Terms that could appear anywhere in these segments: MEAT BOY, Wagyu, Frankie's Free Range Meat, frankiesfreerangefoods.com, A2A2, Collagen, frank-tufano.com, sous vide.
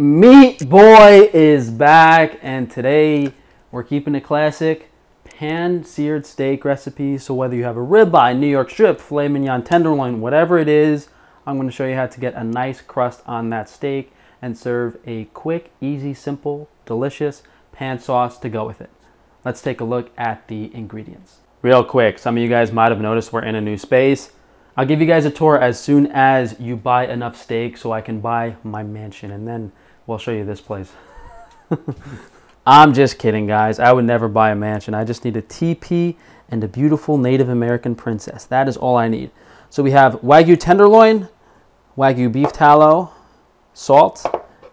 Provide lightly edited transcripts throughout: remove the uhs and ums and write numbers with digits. Meat Boy is back, and today we're keeping it classic pan-seared steak recipe. So whether you have a ribeye, New York strip, filet mignon, tenderloin, whatever it is, I'm going to show you how to get a nice crust on that steak and serve a quick, easy, simple, delicious pan sauce to go with it. Let's take a look at the ingredients. Real quick, some of you guys might have noticed we're in a new space. I'll give you guys a tour as soon as you buy enough steak so I can buy my mansion, and then we'll show you this place. I'm just kidding, guys. I would never buy a mansion. I just need a teepee and a beautiful Native American princess. That is all I need. So we have Wagyu tenderloin, Wagyu beef tallow, salt,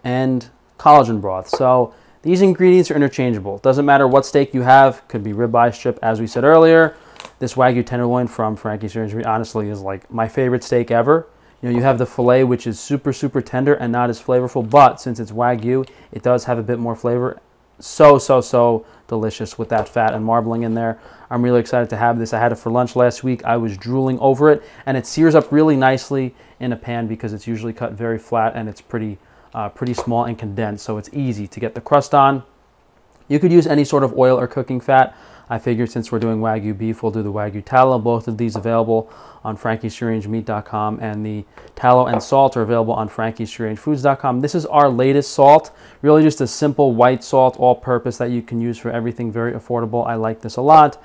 and collagen broth. So these ingredients are interchangeable. Doesn't matter what steak you have. Could be ribeye strip, as we said earlier. This Wagyu tenderloin from Frankie's Free Range Meat honestly is like my favorite steak ever. You know, you have the filet, which is super, super tender and not as flavorful, but since it's Wagyu, it does have a bit more flavor. So delicious with that fat and marbling in there. I'm really excited to have this. I had it for lunch last week. I was drooling over it, and it sears up really nicely in a pan because it's usually cut very flat and it's pretty small and condensed, so it's easy to get the crust on. You could use any sort of oil or cooking fat. I figured since we're doing Wagyu beef, we'll do the Wagyu tallow. Both of these available on frankiesfreerangefoods.com, and the tallow and salt are available on frankiesfreerangefoods.com. This is our latest salt, really just a simple white salt, all-purpose that you can use for everything, very affordable. I like this a lot.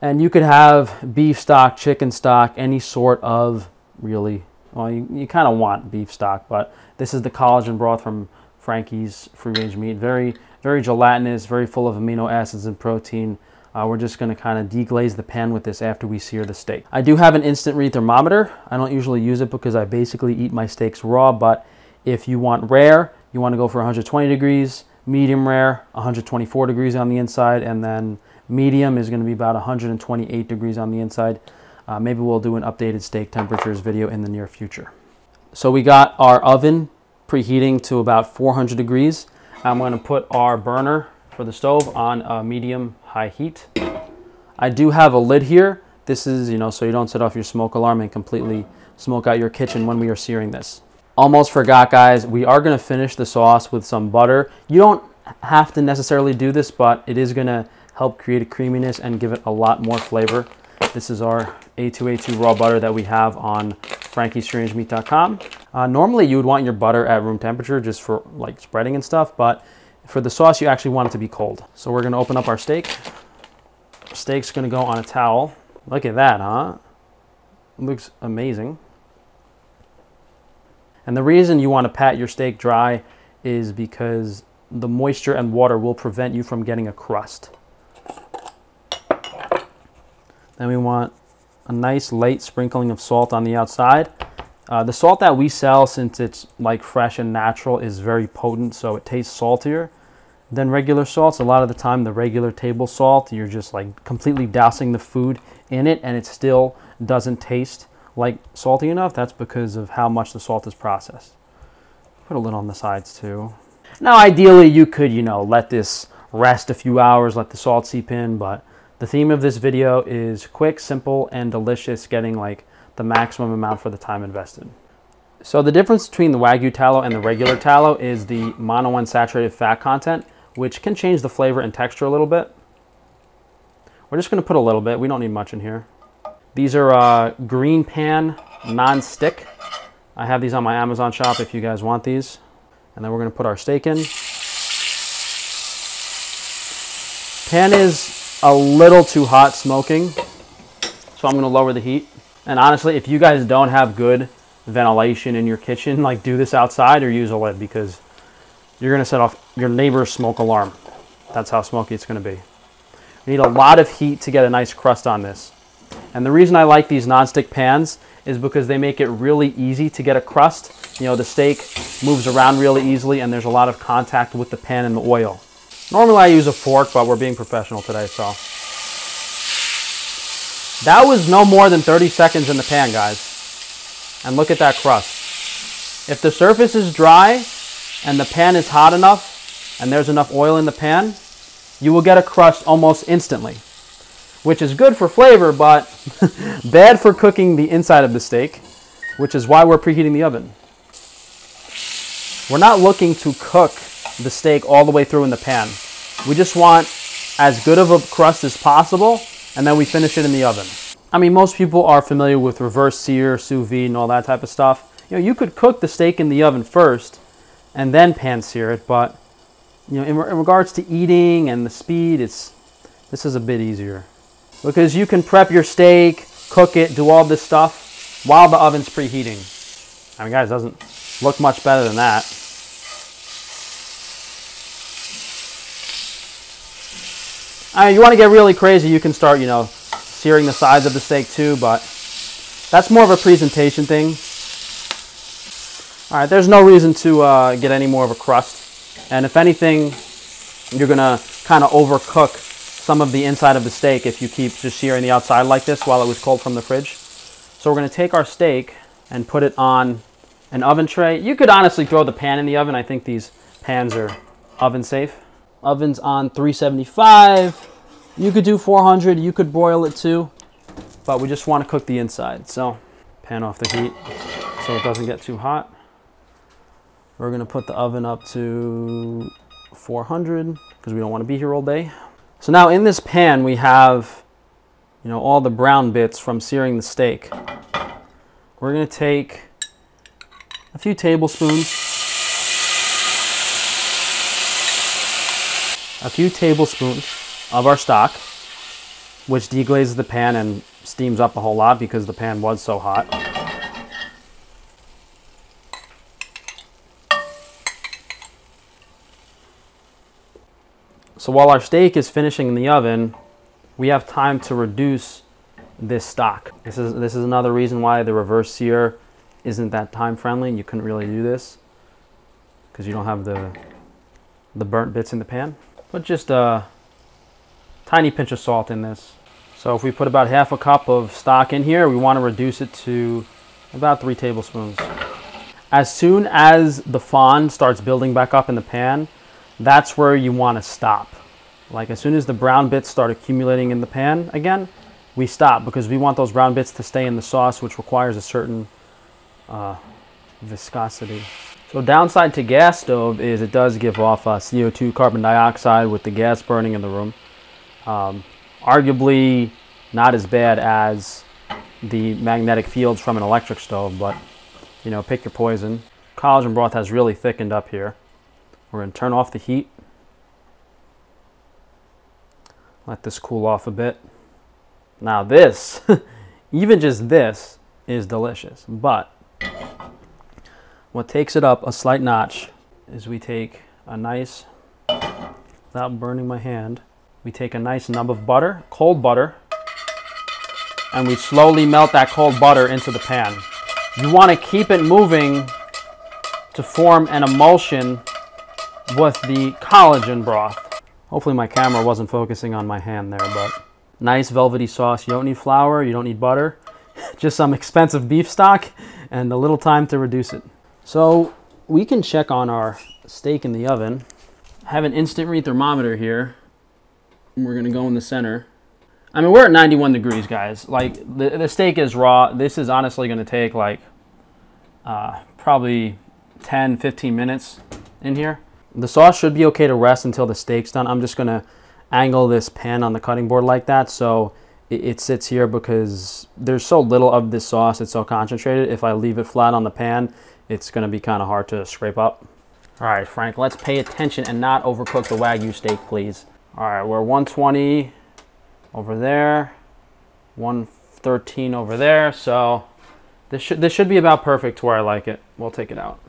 And you could have beef stock, chicken stock, any sort of really, well, you kind of want beef stock, but this is the collagen broth from Frankie's Free Range Meat. Very, very gelatinous, very full of amino acids and protein. We're just going to kind of deglaze the pan with this after we sear the steak. I do have an instant read thermometer. I don't usually use it because I basically eat my steaks raw, but if you want rare, you want to go for 120 degrees, medium rare, 124 degrees on the inside, and then medium is going to be about 128 degrees on the inside. Maybe we'll do an updated steak temperatures video in the near future. So we got our oven preheating to about 400 degrees. I'm going to put our burner for the stove on a medium-high heat. I do have a lid here. This is, you know, so you don't set off your smoke alarm and completely smoke out your kitchen when we are searing this. Almost forgot, guys, we are gonna finish the sauce with some butter. You don't have to necessarily do this, but it is gonna help create a creaminess and give it a lot more flavor. This is our A2A2 raw butter that we have on frankiesfreerangefoods.com. Normally you would want your butter at room temperature just for like spreading and stuff, but for the sauce, you actually want it to be cold. So we're gonna open up our steak. Steak's gonna go on a towel. Look at that, huh? It looks amazing. And the reason you wanna pat your steak dry is because the moisture and water will prevent you from getting a crust. Then we want a nice light sprinkling of salt on the outside. The salt that we sell, since it's like fresh and natural, is very potent, so it tastes saltier than regular salts. A lot of the time, the regular table salt, you're just like completely dousing the food in it and it still doesn't taste like salty enough. That's because of how much the salt is processed. Put a lid on the sides too. Now, ideally, you could, you know, let this rest a few hours, let the salt seep in, but the theme of this video is quick, simple, and delicious, getting like the maximum amount for the time invested. So the difference between the Wagyu tallow and the regular tallow is the monounsaturated fat content, which can change the flavor and texture a little bit. We're just gonna put a little bit, we don't need much in here. These are green pan, non-stick. I have these on my Amazon shop if you guys want these. And then we're gonna put our steak in. Pan is a little too hot smoking, so I'm gonna lower the heat. And honestly, if you guys don't have good ventilation in your kitchen, like do this outside or use a lid, because you're gonna set off your neighbor's smoke alarm. That's how smoky it's gonna be. We need a lot of heat to get a nice crust on this. And the reason I like these nonstick pans is because they make it really easy to get a crust. You know, the steak moves around really easily and there's a lot of contact with the pan and the oil. Normally I use a fork, but we're being professional today, so. That was no more than 30 seconds in the pan, guys. And look at that crust. If the surface is dry and the pan is hot enough and there's enough oil in the pan, you will get a crust almost instantly, which is good for flavor, but bad for cooking the inside of the steak, which is why we're preheating the oven. We're not looking to cook the steak all the way through in the pan. We just want as good of a crust as possible, and then we finish it in the oven. I mean, most people are familiar with reverse sear, sous vide, and all that type of stuff. You know, you could cook the steak in the oven first and then pan sear it, but you know, in regards to eating and the speed, this is a bit easier. Because you can prep your steak, cook it, do all this stuff while the oven's preheating. I mean, guys, it doesn't look much better than that. I mean, you want to get really crazy, you can start, you know, searing the sides of the steak too, but that's more of a presentation thing. All right, there's no reason to get any more of a crust. And if anything, you're gonna kind of overcook some of the inside of the steak if you keep just searing the outside like this while it was cold from the fridge. So we're gonna take our steak and put it on an oven tray. You could honestly throw the pan in the oven. I think these pans are oven safe. Oven's on 375. You could do 400, you could broil it too, but we just want to cook the inside. So pan off the heat so it doesn't get too hot. We're gonna put the oven up to 400 because we don't want to be here all day. So now in this pan we have, you know, all the brown bits from searing the steak. We're gonna take a few tablespoons. A few tablespoons of our stock, which deglazes the pan and steams up a whole lot because the pan was so hot. So while our steak is finishing in the oven, we have time to reduce this stock. This is another reason why the reverse sear isn't that time friendly, and you couldn't really do this because you don't have the burnt bits in the pan. Put just a tiny pinch of salt in this. So if we put about half a cup of stock in here, we want to reduce it to about 3 tablespoons. As soon as the fond starts building back up in the pan, that's where you want to stop. Like as soon as the brown bits start accumulating in the pan again, we stop because we want those brown bits to stay in the sauce, which requires a certain viscosity. So downside to gas stove is it does give off CO2, carbon dioxide, with the gas burning in the room. Arguably not as bad as the magnetic fields from an electric stove, but you know, pick your poison. Collagen broth has really thickened up here. We're gonna turn off the heat. Let this cool off a bit. Now this, even just this, is delicious, but what takes it up a slight notch is we take a nice, without burning my hand, we take a nice nub of butter, cold butter, and we slowly melt that cold butter into the pan. You want to keep it moving to form an emulsion with the collagen broth. Hopefully my camera wasn't focusing on my hand there, but nice velvety sauce. You don't need flour, you don't need butter, just some expensive beef stock and a little time to reduce it. So we can check on our steak in the oven. I have an instant read thermometer here. We're gonna go in the center. I mean, we're at 91 degrees, guys. Like the steak is raw. This is honestly gonna take like probably 10, 15 minutes in here. The sauce should be okay to rest until the steak's done. I'm just gonna angle this pan on the cutting board like that so it sits here because there's so little of this sauce, it's so concentrated. If I leave it flat on the pan, it's gonna be kind of hard to scrape up. All right, Frank, let's pay attention and not overcook the Wagyu steak, please. All right, we're 120 over there, 113 over there. So this should be about perfect to where I like it. We'll take it out.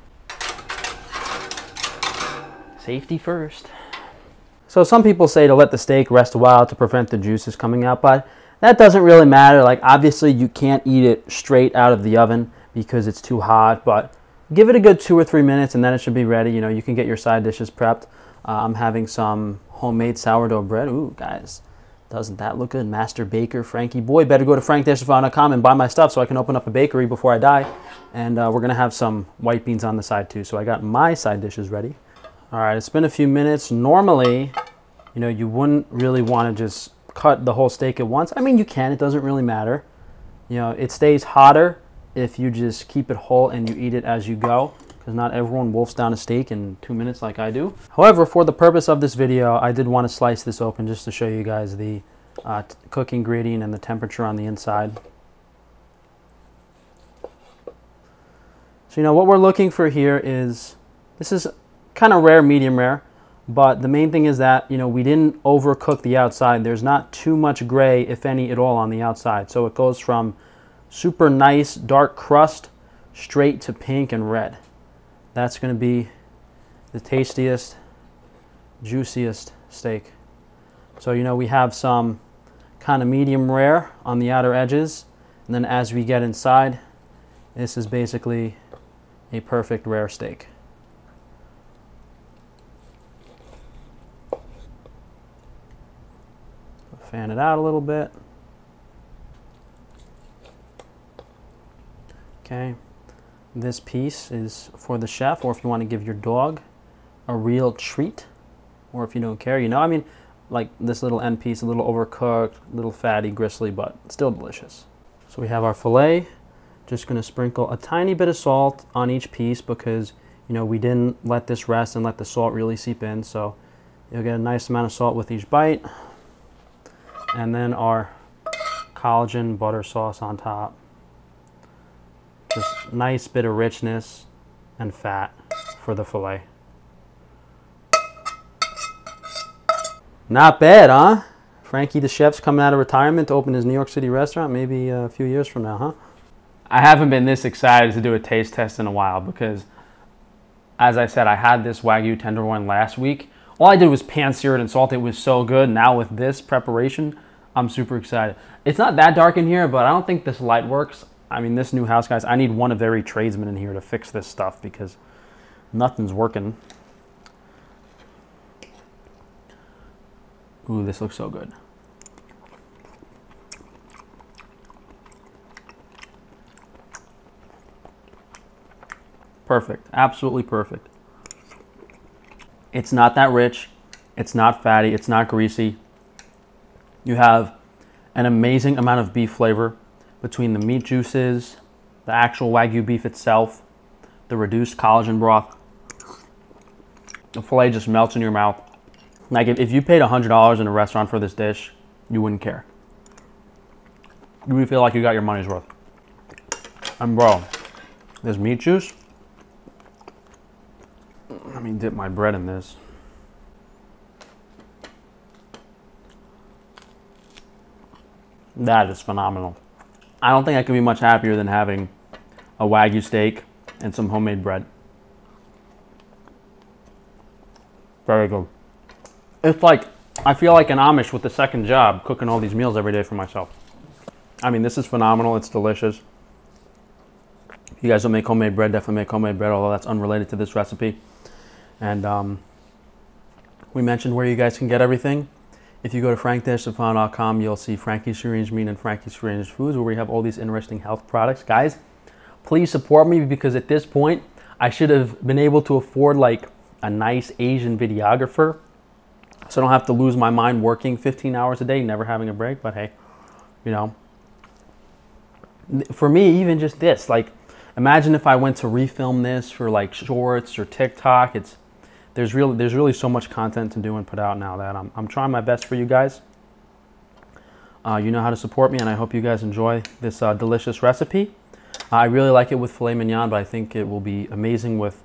Safety first. So some people say to let the steak rest a while to prevent the juices coming out, but that doesn't really matter. Like obviously you can't eat it straight out of the oven because it's too hot, but give it a good 2 or 3 minutes and then it should be ready. You know, you can get your side dishes prepped. I'm having some homemade sourdough bread. Ooh, guys, doesn't that look good? Master baker Frankie Boy. Better go to frank-tufano.com and buy my stuff so I can open up a bakery before I die. And we're gonna have some white beans on the side too. So I got my side dishes ready. All right, it's been a few minutes. Normally, you know, you wouldn't really wanna just cut the whole steak at once. I mean, you can, it doesn't really matter. You know, it stays hotter if you just keep it whole and you eat it as you go. because not everyone wolfs down a steak in 2 minutes like I do. However, for the purpose of this video, I did want to slice this open just to show you guys the cooking gradient and the temperature on the inside. So, you know, what we're looking for here is, this is kind of rare, medium rare, but the main thing is that, you know, we didn't overcook the outside. There's not too much gray, if any, at all on the outside. So it goes from super nice dark crust straight to pink and red. That's going to be the tastiest, juiciest steak. So, you know, we have some kind of medium rare on the outer edges, and then as we get inside, this is basically a perfect rare steak. Fan it out a little bit. Okay, this piece is for the chef, or if you want to give your dog a real treat, or if you don't care, you know, I mean, like this little end piece, a little overcooked, a little fatty, gristly, but still delicious. So we have our fillet. Just going to sprinkle a tiny bit of salt on each piece because, you know, we didn't let this rest and let the salt really seep in, so you'll get a nice amount of salt with each bite. And then our collagen butter sauce on top. Just nice bit of richness and fat for the fillet. Not bad, huh? Frankie the chef's coming out of retirement to open his New York City restaurant maybe a few years from now, huh? I haven't been this excited to do a taste test in a while because, as I said, I had this Wagyu tenderloin last week. All I did was pan-sear it and salt it. It was so good. Now with this preparation, I'm super excited. It's not that dark in here, but I don't think this light works. I mean, this new house, guys, I need one of every tradesman in here to fix this stuff because nothing's working. Ooh, this looks so good. Perfect. Absolutely perfect. It's not that rich, it's not fatty, it's not greasy. You have an amazing amount of beef flavor between the meat juices, the actual Wagyu beef itself, the reduced collagen broth. The filet just melts in your mouth. Like if you paid $100 in a restaurant for this dish, you wouldn't care. You would feel like you got your money's worth. And bro, this meat juice, let me dip my bread in this. That is phenomenal. I don't think I could be much happier than having a Wagyu steak and some homemade bread. Very good. It's like, I feel like an Amish with the second job, cooking all these meals every day for myself. I mean, this is phenomenal. It's delicious. If you guys don't make homemade bread, definitely make homemade bread, although that's unrelated to this recipe. And we mentioned where you guys can get everything. If you go to frank-tufano.com, you'll see Frankie's Free Range Meat and Frankie's Free Range Foods, where we have all these interesting health products. Guys, please support me because at this point, I should have been able to afford like a nice Asian videographer, so I don't have to lose my mind working 15 hours a day, never having a break. But hey, you know, for me, even just this, like, imagine if I went to refilm this for like shorts or TikTok. There's really so much content to do and put out now that I'm trying my best for you guys. You know how to support me, and I hope you guys enjoy this delicious recipe. I really like it with filet mignon, but I think it will be amazing with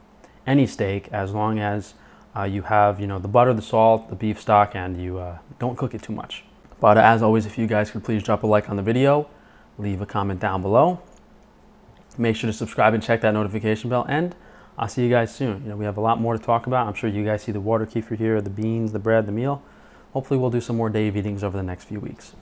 any steak as long as you have, you know, the butter, the salt, the beef stock, and you don't cook it too much. But as always, if you guys could please drop a like on the video, leave a comment down below. Make sure to subscribe and check that notification bell, and I'll see you guys soon. You know, we have a lot more to talk about. I'm sure you guys see the water kefir here, the beans, the bread, the meal. Hopefully we'll do some more day of eatings over the next few weeks.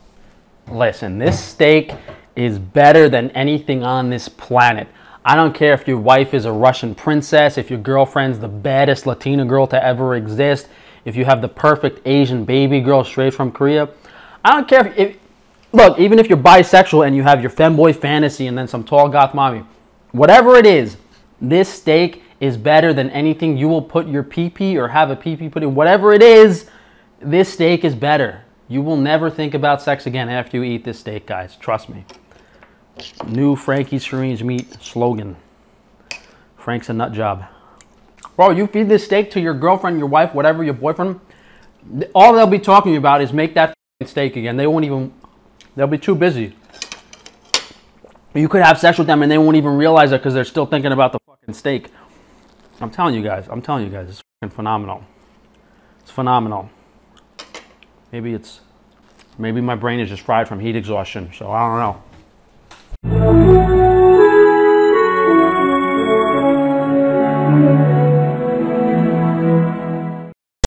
Listen, this steak is better than anything on this planet. I don't care if your wife is a Russian princess, if your girlfriend's the baddest Latina girl to ever exist, if you have the perfect Asian baby girl straight from Korea. I don't care if look, even if you're bisexual and you have your femboy fantasy and then some tall goth mommy, whatever it is, this steak is better than anything you will put your pee-pee or have a pee-pee put in. Whatever it is, this steak is better. You will never think about sex again after you eat this steak, guys. Trust me. New Frankie's Free Range Meat slogan. Frank's a nut job. Bro, you feed this steak to your girlfriend, your wife, whatever, your boyfriend, all they'll be talking about is make that steak again. They won't even, they'll be too busy. You could have sex with them and they won't even realize it because they're still thinking about the fucking steak. I'm telling you guys, it's fucking phenomenal. It's phenomenal. Maybe my brain is just fried from heat exhaustion, so I don't know.